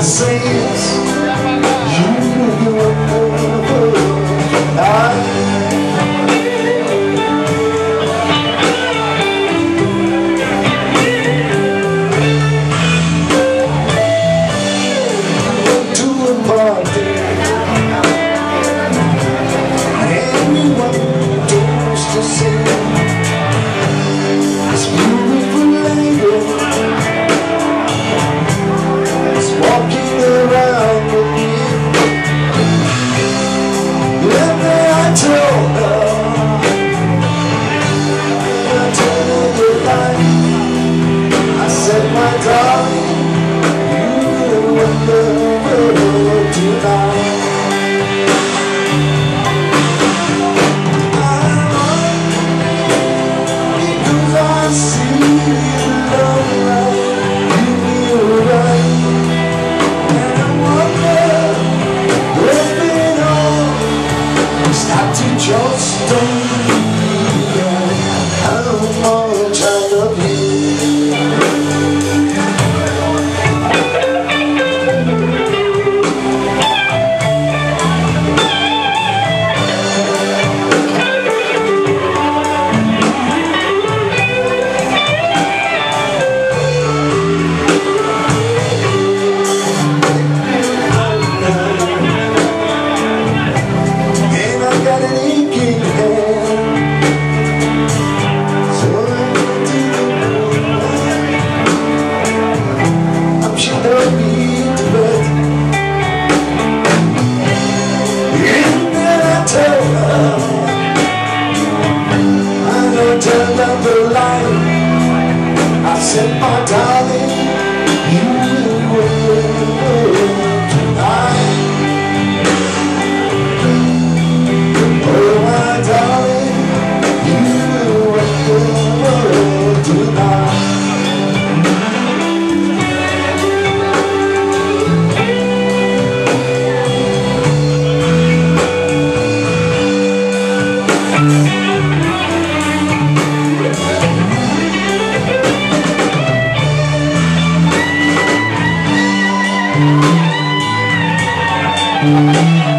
Says you will I said, my darling, you will wait tonight. Oh, my darling, you will wait tonight. Thank you.